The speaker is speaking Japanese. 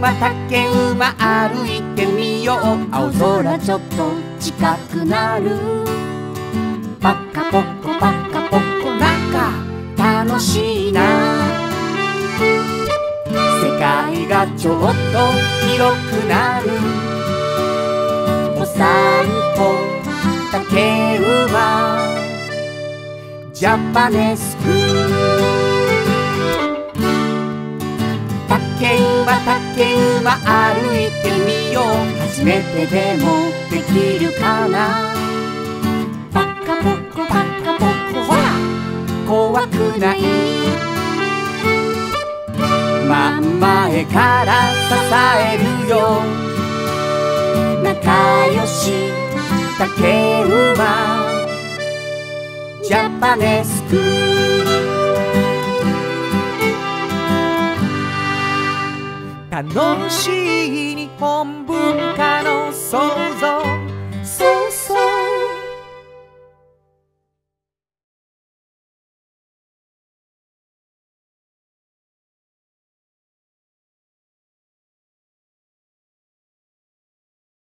馬竹馬歩いてみよう」「青空ちょっと近くなる」「パカポコパカポコなんか楽しいな」「世界がちょっと広くなる」「お散歩竹馬ジャパネスク」竹馬竹馬歩いてみよう初めてでもできるかなパカポコパカポコほら怖くない真ん前から支えるよ仲良し竹馬ジャパネスク楽しい日本文化の創造